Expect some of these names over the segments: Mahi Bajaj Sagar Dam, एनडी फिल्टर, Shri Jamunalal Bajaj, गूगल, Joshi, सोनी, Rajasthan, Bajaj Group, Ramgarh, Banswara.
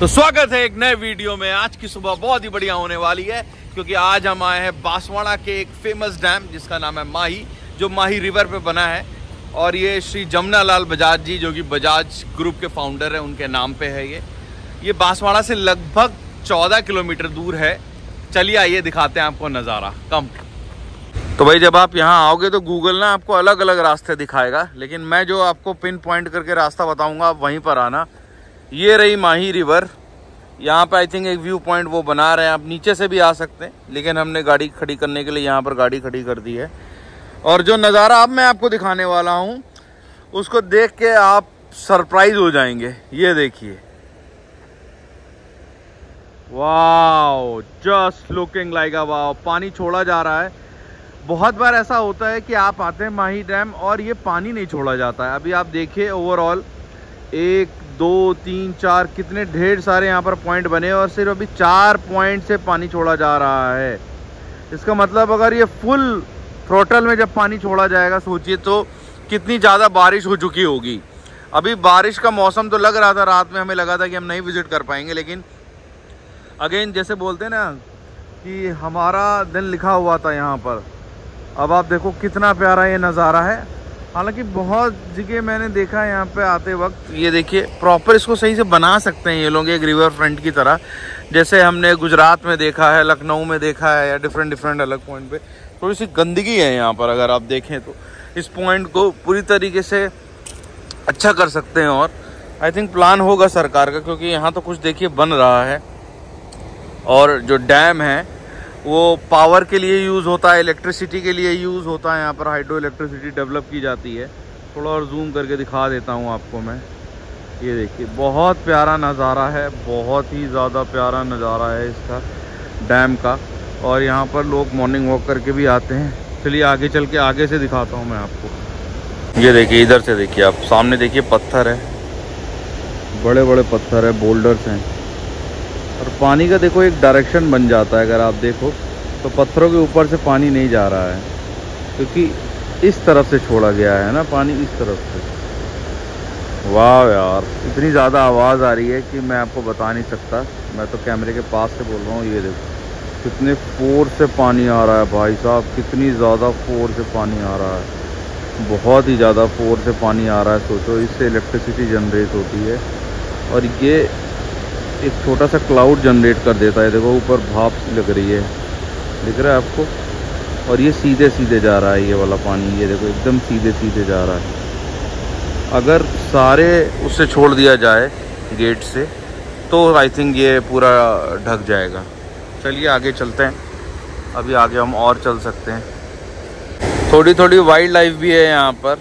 तो स्वागत है एक नए वीडियो में। आज की सुबह बहुत ही बढ़िया होने वाली है क्योंकि आज हम आए हैं बांसवाड़ा के एक फेमस डैम जिसका नाम है माही, जो माही रिवर पे बना है। और ये श्री जमुनालाल बजाज जी जो कि बजाज ग्रुप के फाउंडर हैं, उनके नाम पे है ये बांसवाड़ा से लगभग 14 किलोमीटर दूर है। चलिए आइए दिखाते हैं आपको नज़ारा। कम तो भाई जब आप यहाँ आओगे तो गूगल ना आपको अलग अलग रास्ते दिखाएगा, लेकिन मैं जो आपको पिन पॉइंट करके रास्ता बताऊँगा आप वहीं पर आना। ये रही माही रिवर, यहाँ पर आई थिंक एक व्यू पॉइंट वो बना रहे हैं, आप नीचे से भी आ सकते हैं, लेकिन हमने गाड़ी खड़ी करने के लिए यहाँ पर गाड़ी खड़ी कर दी है। और जो नज़ारा अब मैं आपको दिखाने वाला हूँ उसको देख के आप सरप्राइज हो जाएंगे। ये देखिए, wow, just looking like a wow. पानी छोड़ा जा रहा है। बहुत बार ऐसा होता है कि आप आते हैं माही डैम और ये पानी नहीं छोड़ा जाता है। अभी आप देखिए ओवरऑल 1, 2, 3, 4 कितने ढेर सारे यहाँ पर पॉइंट बने और सिर्फ अभी 4 पॉइंट से पानी छोड़ा जा रहा है। इसका मतलब अगर ये फुल थ्रोटल में जब पानी छोड़ा जाएगा, सोचिए तो कितनी ज़्यादा बारिश हो चुकी होगी। अभी बारिश का मौसम तो लग रहा था, रात में हमें लगा था कि हम नहीं विज़िट कर पाएंगे, लेकिन अगेन जैसे बोलते हैं ना कि हमारा दिन लिखा हुआ था यहाँ पर। अब आप देखो कितना प्यारा ये नज़ारा है। हालांकि बहुत जगह मैंने देखा है यहाँ पे आते वक्त, ये देखिए प्रॉपर इसको सही से बना सकते हैं ये लोग एक रिवर फ्रंट की तरह, जैसे हमने गुजरात में देखा है, लखनऊ में देखा है, या डिफरेंट अलग पॉइंट पे। थोड़ी सी गंदगी है यहाँ पर, अगर आप देखें तो इस पॉइंट को पूरी तरीके से अच्छा कर सकते हैं। और आई थिंक प्लान होगा सरकार का, क्योंकि यहाँ तो कुछ देखिए बन रहा है। और जो डैम है वो पावर के लिए यूज़ होता है, इलेक्ट्रिसिटी के लिए यूज़ होता है। यहाँ पर हाइड्रो इलेक्ट्रिसिटी डेवलप की जाती है। थोड़ा और जूम करके दिखा देता हूँ आपको मैं। ये देखिए बहुत प्यारा नज़ारा है, बहुत ही ज़्यादा प्यारा नज़ारा है इसका, डैम का। और यहाँ पर लोग मॉर्निंग वॉक करके भी आते हैं। चलिए आगे चल के आगे से दिखाता हूँ मैं आपको। ये देखिए, इधर से देखिए आप, सामने देखिए पत्थर है, बड़े बड़े पत्थर है, बोल्डर्स हैं। और पानी का देखो एक डायरेक्शन बन जाता है, अगर आप देखो तो पत्थरों के ऊपर से पानी नहीं जा रहा है क्योंकि इस तरफ से छोड़ा गया है ना पानी, इस तरफ से। वाह यार, इतनी ज़्यादा आवाज़ आ रही है कि मैं आपको बता नहीं सकता। मैं तो कैमरे के पास से बोल रहा हूँ। ये देखो कितने फोर्स से पानी आ रहा है भाई साहब, कितनी ज़्यादा फोर्स से पानी आ रहा है, बहुत ही ज़्यादा फोर्स से पानी आ रहा है। सोचो इससे इलेक्ट्रिसिटी जनरेट होती है और ये एक छोटा सा क्लाउड जनरेट कर देता है। देखो ऊपर भाप लग रही है, दिख रहा है आपको। और ये सीधे सीधे जा रहा है ये वाला पानी, ये देखो एकदम सीधे सीधे जा रहा है। अगर सारे उससे छोड़ दिया जाए गेट से तो आई थिंक ये पूरा ढक जाएगा। चलिए आगे चलते हैं, अभी आगे हम और चल सकते हैं। थोड़ी थोड़ी वाइल्ड लाइफ भी है यहाँ पर,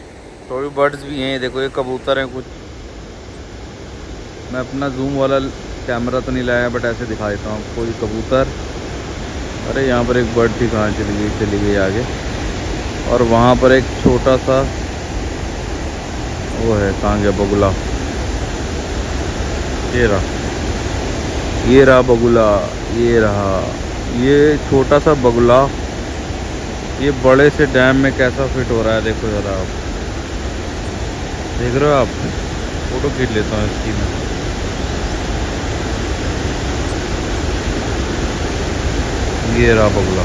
थोड़ी बर्ड्स भी हैं। देखो ये कबूतर हैं कुछ। मैं अपना जूम वाला कैमरा तो नहीं लाया, बट ऐसे दिखा देता हूँ आपको। ये कबूतर, अरे यहाँ पर एक बर्ड थी, कहाँ चली गई आगे। और वहाँ पर एक छोटा सा वो है, कहाँ गया बगुला, ये रहा बगुला, ये रहा ये छोटा सा बगुला। ये बड़े से डैम में कैसा फिट हो रहा है, देखो ज़रा आप, देख रहे हो आप। फ़ोटो खींच लेता हूँ इसकी मैं। ये रहा बगुला,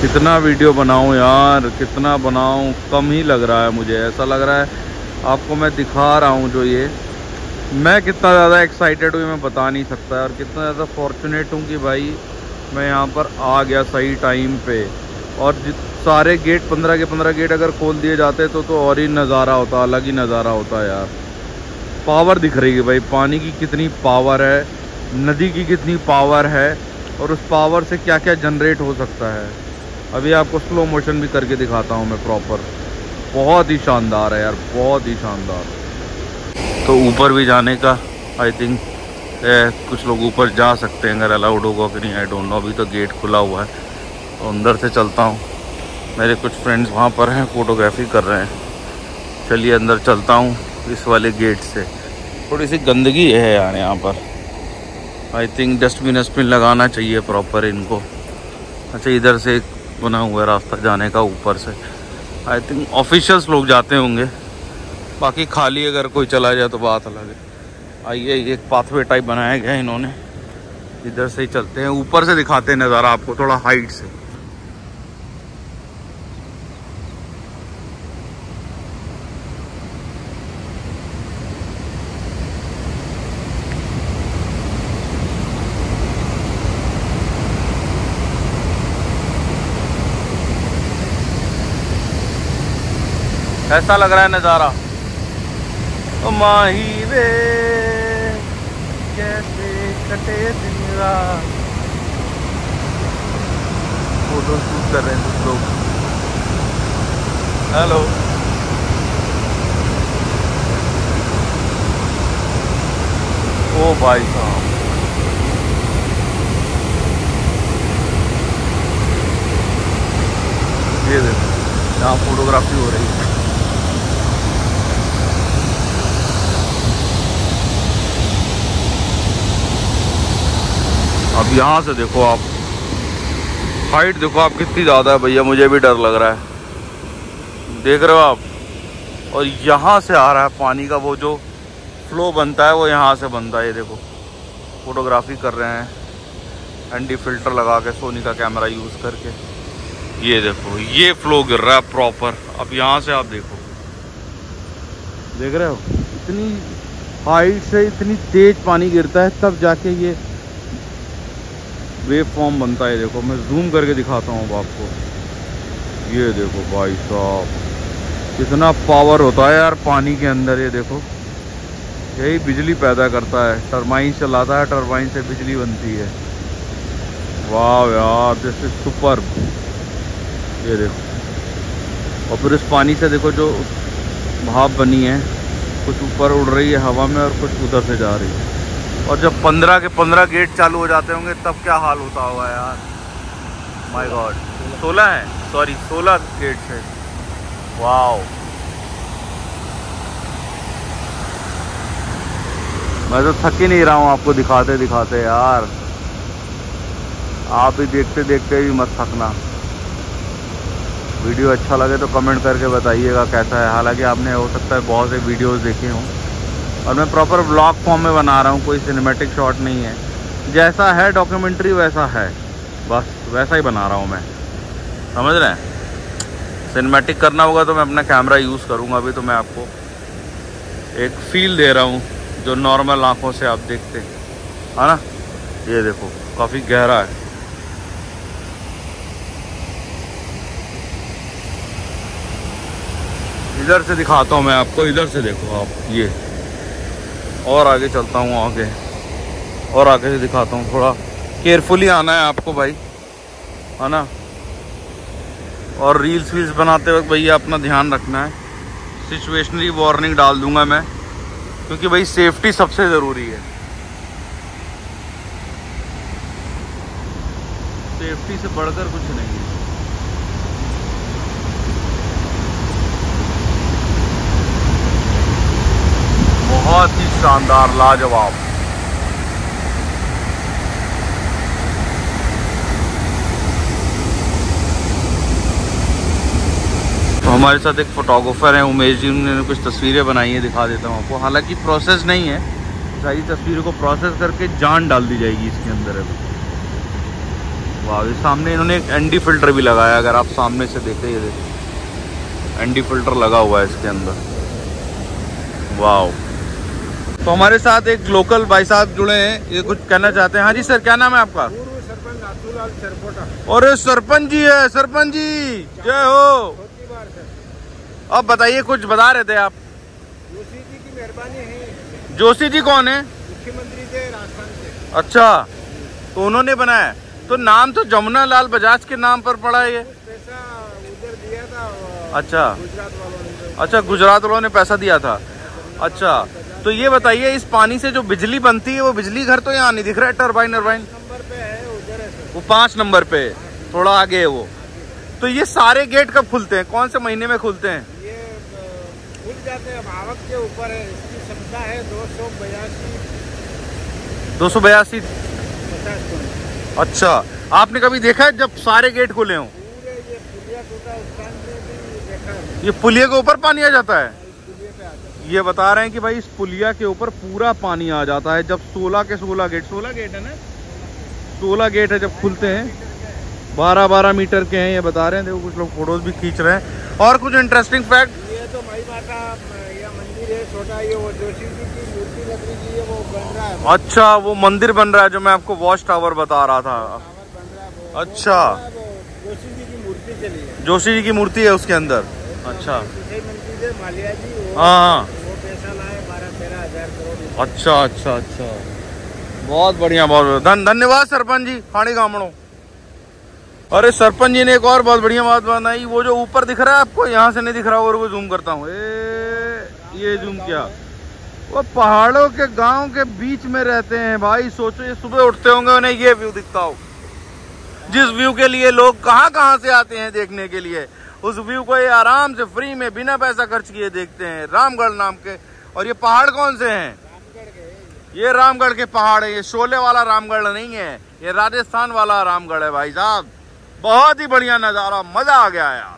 कितना वीडियो बनाऊं यार, कितना बनाऊं, कम ही लग रहा है मुझे। ऐसा लग रहा है आपको मैं दिखा रहा हूं जो ये मैं कितना ज़्यादा एक्साइटेड हूँ मैं बता नहीं सकता। और कितना ज़्यादा फॉर्चुनेट हूँ कि भाई मैं यहाँ पर आ गया सही टाइम पे। और सारे गेट 15 के 15 गेट अगर खोल दिए जाते तो और ही नज़ारा होता, अलग ही नज़ारा होता यार। पावर दिख रही है भाई, पानी की कितनी पावर है, नदी की कितनी पावर है, और उस पावर से क्या क्या जनरेट हो सकता है। अभी आपको स्लो मोशन भी करके दिखाता हूँ मैं प्रॉपर। बहुत ही शानदार है यार, बहुत ही शानदार। तो ऊपर भी जाने का आई थिंक कुछ लोग ऊपर जा सकते हैं, अगर अलाउड होगा कि नहीं आई डोंट नो। अभी तो गेट खुला हुआ है तो अंदर से चलता हूँ। मेरे कुछ फ्रेंड्स वहाँ पर हैं, फोटोग्राफी कर रहे हैं। चलिए अंदर चलता हूँ इस वाले गेट से। थोड़ी सी गंदगी है यार यहाँ पर, आई थिंक डस्टबिन लगाना चाहिए प्रॉपर इनको। अच्छा, इधर से एक बना हुआ है रास्ता जाने का ऊपर से, आई थिंक ऑफिशियल्स लोग जाते होंगे। बाकी खाली अगर कोई चला जाए तो बात अलग है। आइए, एक पाथवे टाइप बनाया गया है इन्होंने, इधर से ही चलते हैं, ऊपर से दिखाते हैं नज़ारा आपको थोड़ा हाइट से। ऐसा लग रहा है नज़ारा। ओ माही वे कैसे कटे दिन रात, फोटो शूट कर रहे हैं कुछ लोग। हेलो, ओ भाई साहब, ये देखो यहाँ फोटोग्राफी हो रही है। अब यहाँ से देखो आप हाइट देखो आप कितनी ज़्यादा है भैया, मुझे भी डर लग रहा है, देख रहे हो आप। और यहाँ से आ रहा है पानी का वो जो फ्लो बनता है वो यहाँ से बनता है। ये देखो फोटोग्राफी कर रहे हैं एंटी फिल्टर लगा के, सोनी का कैमरा यूज़ करके। ये देखो ये फ्लो गिर रहा है प्रॉपर। अब यहाँ से आप देखो, देख रहे हो इतनी हाइट से इतनी तेज़ पानी गिरता है तब जाके ये वेव फॉर्म बनता है। देखो मैं जूम करके दिखाता हूँ आपको, ये देखो भाई साहब कितना पावर होता है यार पानी के अंदर। ये देखो यही बिजली पैदा करता है, टरबाइन चलाता है, टरबाइन से बिजली बनती है। वाह यार, दिस इज सुपर। ये देखो, और फिर उस पानी से देखो जो भाप बनी है, कुछ ऊपर उड़ रही है हवा में और कुछ उधर से जा रही है। और जब 15 के 15 गेट चालू हो जाते होंगे तब क्या हाल होता होगा यार, माय गॉड। 16 है, सॉरी 16 गेट है। वाओ, मैं तो थक ही नहीं रहा हूँ आपको दिखाते दिखाते यार, आप ही देखते देखते भी मत थकना। वीडियो अच्छा लगे तो कमेंट करके बताइएगा कैसा है। हालांकि आपने हो सकता है बहुत से वीडियोस देखे हों, और मैं प्रॉपर ब्लॉग फॉर्म में बना रहा हूँ, कोई सिनेमैटिक शॉट नहीं है। जैसा है डॉक्यूमेंट्री वैसा है, बस वैसा ही बना रहा हूँ मैं, समझ रहे हैं। सिनेमैटिक करना होगा तो मैं अपना कैमरा यूज़ करूँगा, अभी तो मैं आपको एक फील दे रहा हूँ जो नॉर्मल आँखों से आप देखते है ना। ये देखो काफ़ी गहरा है, इधर से दिखाता हूँ मैं आपको, इधर से देखो आप। ये और आगे चलता हूँ, आगे और आगे से दिखाता हूँ। थोड़ा केयरफुली आना है आपको भाई, है ना। और रील्स वील्स बनाते वक्त भैया अपना ध्यान रखना है, सिचुएशनरी वार्निंग डाल दूंगा मैं, क्योंकि भाई सेफ्टी सबसे ज़रूरी है। सेफ्टी से बढ़कर कुछ नहीं है। बहुत ही शानदार, लाजवाब। तो हमारे साथ एक फोटोग्राफर हैं उमेश जी, उन्होंने कुछ तस्वीरें बनाई हैं, दिखा देता हूँ आपको। हालांकि प्रोसेस नहीं है, सारी तस्वीरों को प्रोसेस करके जान डाल दी जाएगी इसके अंदर। अभी वाह, सामने इन्होंने एक एनडी फिल्टर भी लगाया, अगर आप सामने से देखें, ये देखिए एनडी फिल्टर लगा हुआ है इसके अंदर। वाह। तो हमारे साथ एक लोकल भाई साहब जुड़े हैं, ये कुछ कहना चाहते हैं। हाँ जी सर, क्या नाम है आपका? सरपंच। और सरपंच जी है, सरपंच जी जय हो। अब बताइए, कुछ बता रहे थे आप। जोशी जी की मेहरबानी है। जोशी जी कौन है? मुख्यमंत्री थे राजस्थान के। अच्छा, तो उन्होंने बनाया। तो नाम तो जमुनालाल बजाज के नाम पर पड़ा है ये। पैसा उधर दिया था। अच्छा, गुजरात वालों ने। अच्छा, गुजरात वालों ने पैसा दिया था। अच्छा, तो ये बताइए, इस पानी से जो बिजली बनती है वो बिजली घर तो यहाँ नहीं दिख रहा है, टरबाइन टरबाइन वो 5 नंबर पे, थोड़ा आगे है वो। तो ये सारे गेट कब खुलते हैं, कौन से महीने में खुलते हैं? ये खुल जाते हैं, आवक के ऊपर है, इसकी क्षमता है 282। अच्छा, आपने कभी देखा है जब सारे गेट खुले हों? ये पुलिया के ऊपर पानी आ जाता है। ये बता रहे हैं कि भाई इस पुलिया के ऊपर पूरा पानी आ जाता है जब 16 के 16 गेट है ना, 16 गेट है जब खुलते हैं, 12-12 मीटर के हैं ये बता रहे हैं। देखो कुछ लोग फोटोज भी खींच रहे हैं। और कुछ इंटरेस्टिंग फैक्ट, ये तो माई माता या मंदिर है छोटा, ये वो जोशी जी की मूर्ति लग रही है, वो बन रहा है। अच्छा, वो मंदिर बन रहा है जो मैं आपको वॉच टावर बता रहा था। अच्छा, जोशी जी की मूर्ति चली है, जोशी जी की मूर्ति है उसके अंदर। अच्छा, मालिया जी हाँ, पैसा लाए 12-13 हजार करोड़। अच्छा अच्छा अच्छा, बहुत बढ़िया, बहुत धन्यवाद सरपंच जी खाड़ी गामड़ो। अरे सरपंच जी ने एक और बहुत बढ़िया बात बनाई, वो जो ऊपर दिख रहा है आपको, यहाँ से नहीं दिख रहा और वो जूम करता हूँ, ये जूम किया, वो पहाड़ों के गांव के बीच में रहते हैं भाई। सोचो ये सुबह उठते होंगे उन्हें ये व्यू दिखता हो, जिस व्यू के लिए लोग कहाँ से आते हैं देखने के लिए, उस व्यू को ये आराम से फ्री में बिना पैसा खर्च किए देखते हैं, रामगढ़ नाम के। और ये पहाड़ कौन से हैं? ये रामगढ़ के पहाड़ है, ये शोले वाला रामगढ़ नहीं है, ये राजस्थान वाला रामगढ़ है भाई साहब। बहुत ही बढ़िया नज़ारा, मज़ा आ गया यार।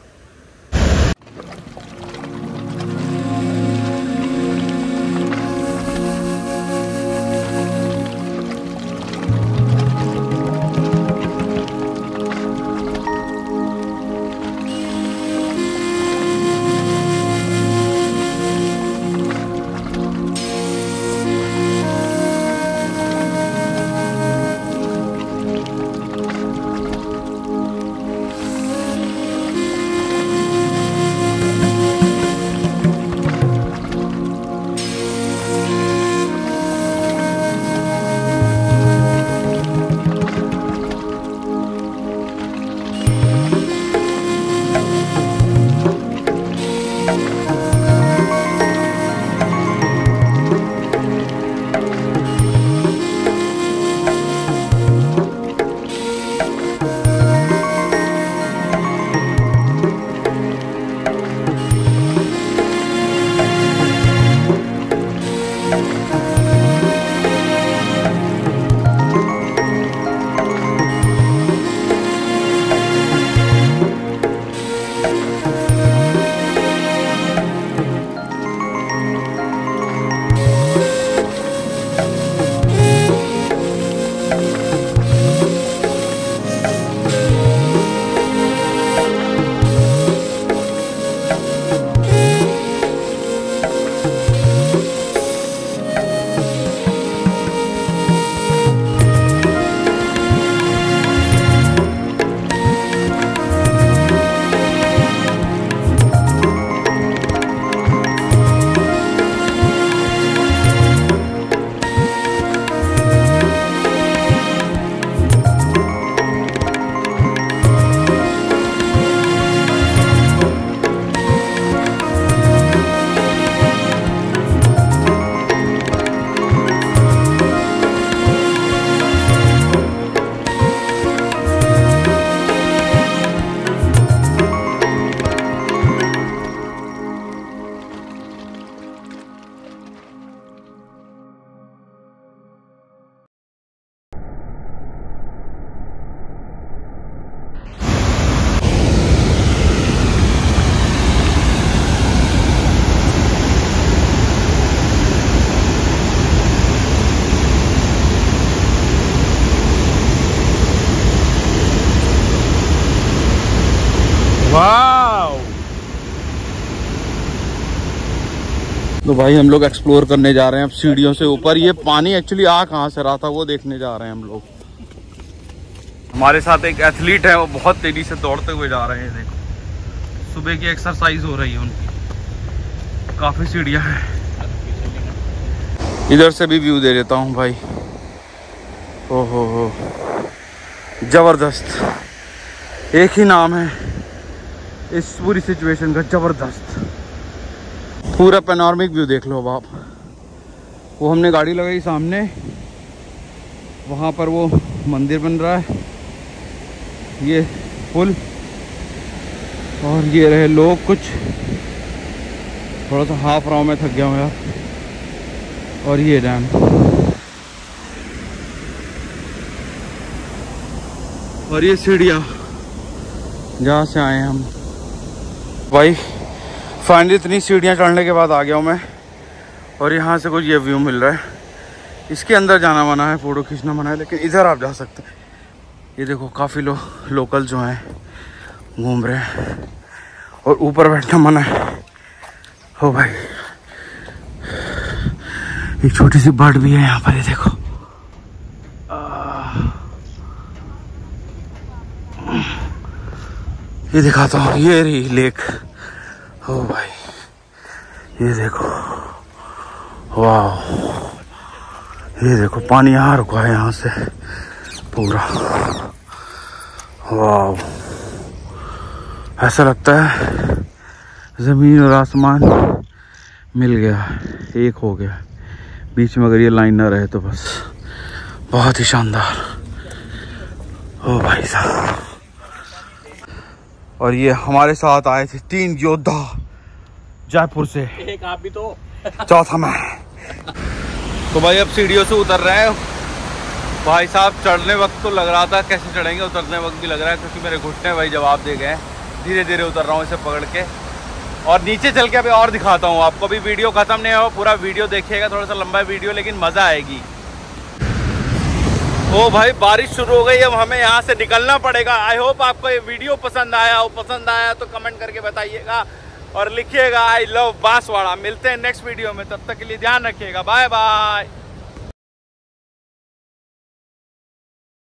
तो भाई हम लोग एक्सप्लोर करने जा रहे हैं अब सीढ़ियों से ऊपर। ये पानी एक्चुअली आ कहाँ से रहा था वो देखने जा रहे हैं हम लोग। हमारे साथ एक एथलीट है, वो बहुत तेजी से दौड़ते हुए जा रहे हैं। देखो सुबह की एक्सरसाइज हो रही है उनकी। काफ़ी सीढ़ियाँ हैं, इधर से भी व्यू दे देता हूँ भाई। ओहो हो, जबरदस्त, एक ही नाम है इस पूरी सिचुएशन का, जबरदस्त। पूरा पैनोरमिक व्यू देख लो अब आप। वो हमने गाड़ी लगाई सामने, वहाँ पर वो मंदिर बन रहा है, ये पुल, और ये रहे लोग। कुछ थोड़ा सा हाफ राव में थक गया हूँ यार। और ये डैम, और ये सीढ़ियाँ जहाँ से आए हम भाई। फाइनली इतनी सीढ़ियाँ चढ़ने के बाद आ गया हूँ मैं। और यहाँ से कुछ ये व्यू मिल रहा है। इसके अंदर जाना मना है, फ़ोटो खींचना मना है, लेकिन इधर आप जा सकते हैं। ये देखो काफ़ी लोग लोकल जो हैं घूम रहे हैं, और ऊपर बैठना मना है। हो भाई एक छोटी सी बर्ड भी है यहाँ पर, ये देखो। ये दिखाता हूँ, ये रही लेक। हो भाई ये देखो, वाह ये देखो पानी यहाँ रुका है, यहाँ से पूरा। वाह ऐसा लगता है ज़मीन और आसमान मिल गया, एक हो गया। बीच में अगर ये लाइन ना रहे तो बस बहुत ही शानदार। ओ भाई साहब, और ये हमारे साथ आए थे 3 योद्धा जयपुर से, एक आप भी तो, चौथा मैं। तो भाई अब सीढ़ियों से उतर रहे हैं भाई साहब। चढ़ने वक्त तो लग रहा था कैसे चढ़ेंगे, उतरने वक्त भी लग रहा है क्योंकि मेरे घुटने भाई जवाब दे गए हैं। धीरे धीरे उतर रहा हूँ इसे पकड़ के, और नीचे चल के अभी और दिखाता हूँ आपको। अभी वीडियो ख़त्म नहीं हो, पूरा वीडियो देखिएगा, थोड़ा सा लंबा वीडियो लेकिन मज़ा आएगी। ओ भाई बारिश शुरू हो गई, अब हमें यहाँ से निकलना पड़ेगा। आई होप आपको ये वीडियो पसंद आया हो। पसंद आया तो कमेंट करके बताइएगा और लिखिएगा आई लव बांसवाड़ा। मिलते हैं नेक्स्ट वीडियो में, तब तक के लिए ध्यान रखिएगा। Bye bye.